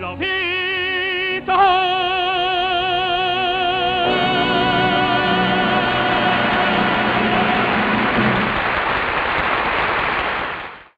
La vita